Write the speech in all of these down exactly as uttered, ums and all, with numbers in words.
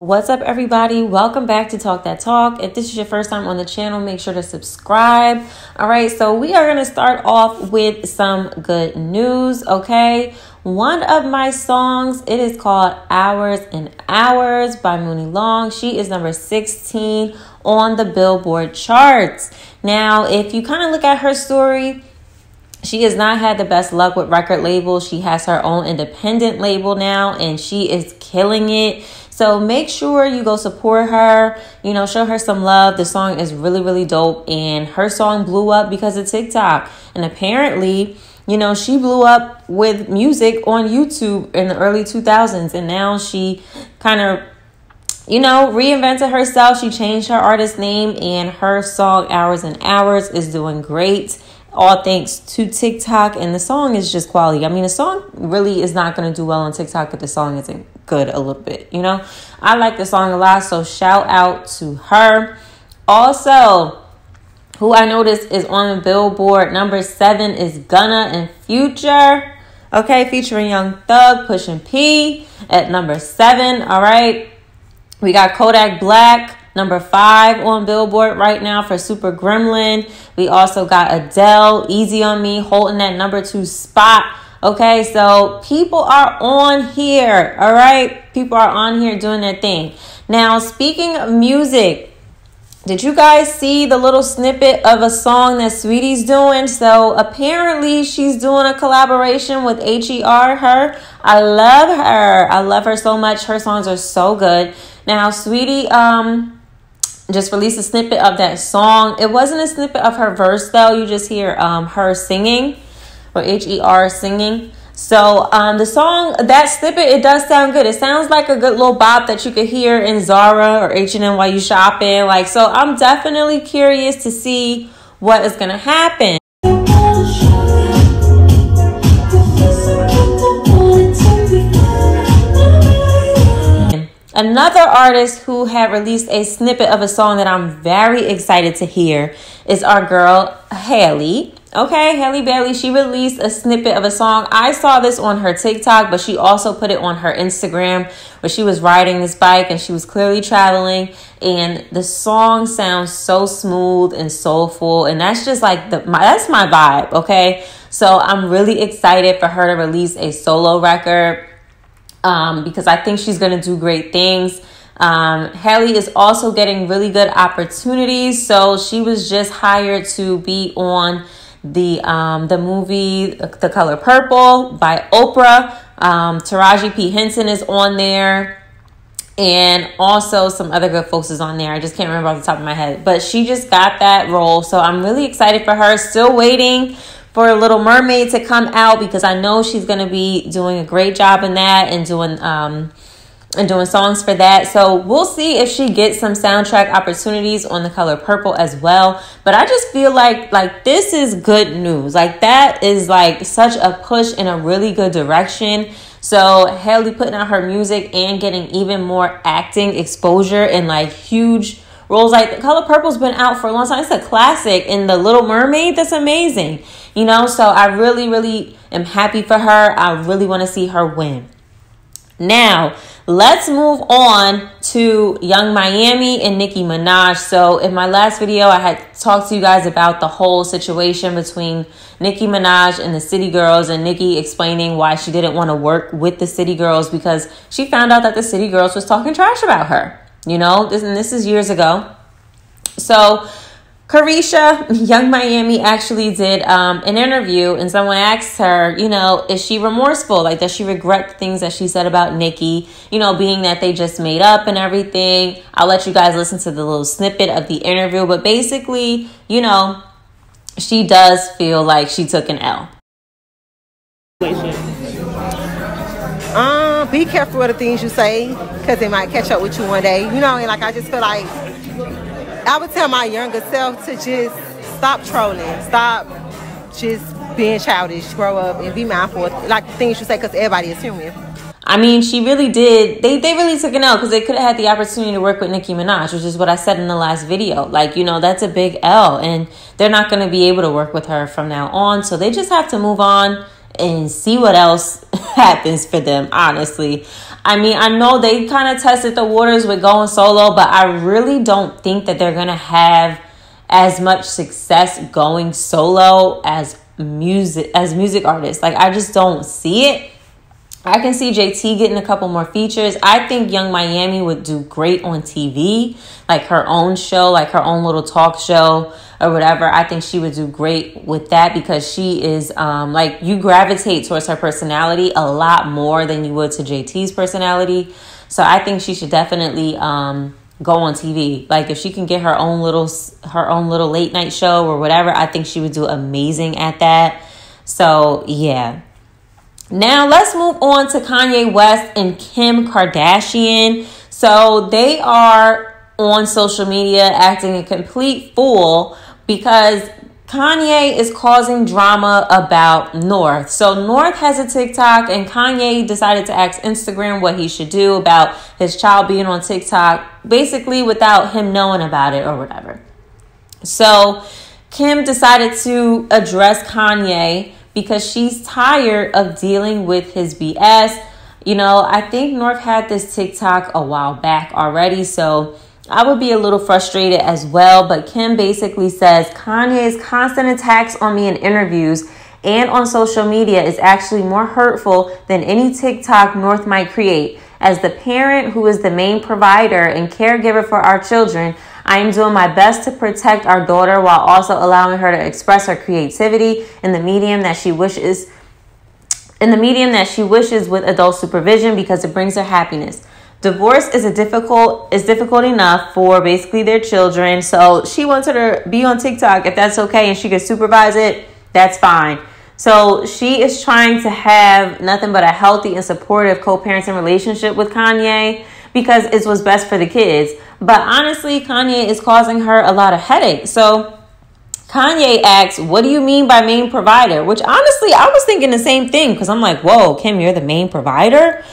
What's up, everybody? Welcome back to Talk That Talk. If this is your first time on the channel, make sure to subscribe. All right, so we are going to start off with some good news. Okay, one of my songs, it is called Hours and Hours by Muni Long. She is number sixteen on the Billboard charts. Now, if you kind of look at her story, she has not had the best luck with record labels. She has her own independent label now, and she is killing it. So make sure you go support her, you know, show her some love. The song is really, really dope. And her song blew up because of TikTok. And apparently, you know, she blew up with music on YouTube in the early two thousands. And now she kind of, you know, reinvented herself. She changed her artist name, and her song Hours and Hours is doing great. All thanks to TikTok. And the song is just quality. I mean, the song really is not going to do well on TikTok if the song isn't good a little bit, you know. I like the song a lot, so shout out to her. Also, who I noticed is on the Billboard number seven is Gunna and Future. Okay, featuring Young Thug, Pusha P at number seven. All right, we got Kodak Black number five on Billboard right now for Super Gremlin. We also got Adele, Easy on Me, holding that number two spot. Okay, so people are on here, all right? People are on here doing their thing. Now, speaking of music, did you guys see the little snippet of a song that Saweetie's doing? So apparently she's doing a collaboration with H E R H E R. I love her. I love her so much. Her songs are so good. Now, Saweetie, um... just released a snippet of that song. It wasn't a snippet of her verse, though. You just hear um, her singing, or H E R singing. So um, the song, that snippet, it does sound good. It sounds like a good little bop that you could hear in Zara or H and M while you shopping. Like, so I'm definitely curious to see what is going to happen. Another artist who had released a snippet of a song that I'm very excited to hear is our girl Halle. Okay, Halle Bailey, she released a snippet of a song. I saw this on her TikTok, but she also put it on her Instagram where she was riding this bike and she was clearly traveling. And the song sounds so smooth and soulful. And that's just like, the my, that's my vibe, okay? So I'm really excited for her to release a solo record. Um, because I think she's going to do great things. Um, Halle is also getting really good opportunities. So she was just hired to be on the um, the movie The Color Purple by Oprah. Um, Taraji P. Henson is on there. And also some other good folks is on there. I just can't remember off the top of my head. But she just got that role. So I'm really excited for her. Still waiting for Little Mermaid to come out because I know she's going to be doing a great job in that and doing um and doing songs for that. So we'll see if she gets some soundtrack opportunities on The Color Purple as well. But I just feel like like this is good news. Like, that is like such a push in a really good direction. So Halle putting out her music and getting even more acting exposure and like huge roles. Like, The Color Purple's been out for a long time. It's a classic. And The Little Mermaid, that's amazing. You know, so I really, really am happy for her. I really want to see her win. Now, let's move on to Yung Miami and Nicki Minaj. So in my last video, I had talked to you guys about the whole situation between Nicki Minaj and the City Girls, and Nicki explaining why she didn't want to work with the City Girls because she found out that the City Girls was talking trash about her. You know, this, and this is years ago. So Caresha, Yung Miami, actually did um, an interview, and someone asked her, you know, is she remorseful? Like, does she regret the things that she said about Nicki? You know, being that they just made up and everything. I'll let you guys listen to the little snippet of the interview. But basically, you know, she does feel like she took an L. Um, be careful with the things you say, because they might catch up with you one day. You know, and like, I just feel like I would tell my younger self to just stop trolling, stop just being childish, grow up and be mindful of like things you say, because everybody is human. I mean, she really did. They, they really took an L, because they could have had the opportunity to work with Nicki Minaj, which is what I said in the last video. Like, you know, that's a big L, and they're not going to be able to work with her from now on. So they just have to move on and see what else happens for them, honestly. I mean, I know they kind of tested the waters with going solo, but I really don't think that they're going to have as much success going solo as music as music artists. Like, I just don't see it. I can see J T getting a couple more features. I think Yung Miami would do great on T V, like her own show, like her own little talk show or whatever. I think she would do great with that because she is, um, like, you gravitate towards her personality a lot more than you would to J T's personality. So I think she should definitely um, go on T V. Like, if she can get her own little, her own little late night show or whatever, I think she would do amazing at that. So yeah. Now, let's move on to Kanye West and Kim Kardashian. So, they are on social media acting a complete fool because Kanye is causing drama about North. So, North has a TikTok and Kanye decided to ask Instagram what he should do about his child being on TikTok, basically without him knowing about it or whatever. So, Kim decided to address Kanye because she's tired of dealing with his B S. You know, I think North had this TikTok a while back already, so I would be a little frustrated as well. But Kim basically says, Kanye's constant attacks on me in interviews and on social media is actually more hurtful than any TikTok North might create. As the parent who is the main provider and caregiver for our children, I am doing my best to protect our daughter while also allowing her to express her creativity in the medium that she wishes, in the medium that she wishes with adult supervision because it brings her happiness. Divorce is a difficult is difficult enough for basically their children, so she wants her to be on TikTok if that's okay and she can supervise it, that's fine. So she is trying to have nothing but a healthy and supportive co-parenting relationship with Kanye because it's what's best for the kids. But honestly, Kanye is causing her a lot of headaches. So Kanye asks, what do you mean by main provider? Which honestly, I was thinking the same thing because I'm like, whoa, Kim, you're the main provider?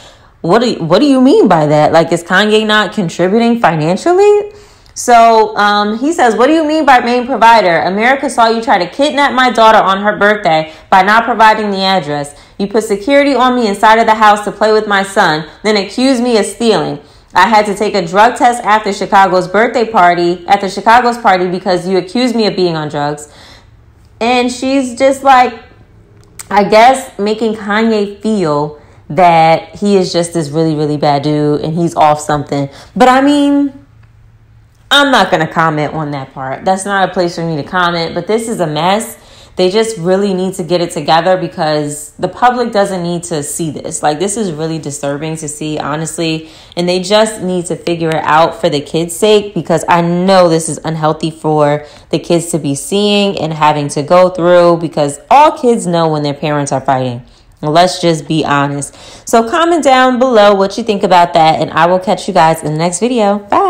What do you, what do you mean by that? Like, is Kanye not contributing financially? So um, he says, what do you mean by main provider? America saw you try to kidnap my daughter on her birthday by not providing the address. You put security on me inside of the house to play with my son, then accused me of stealing. I had to take a drug test after Chicago's birthday party, at the Chicago's party because you accused me of being on drugs. And she's just like, I guess, making Kanye feel that he is just this really, really bad dude and he's off something. But I mean, I'm not going to comment on that part. That's not a place for me to comment, but this is a mess. They just really need to get it together because the public doesn't need to see this. Like, this is really disturbing to see, honestly, and they just need to figure it out for the kids' sake because I know this is unhealthy for the kids to be seeing and having to go through because all kids know when their parents are fighting. Let's just be honest. So comment down below what you think about that, and I will catch you guys in the next video. Bye.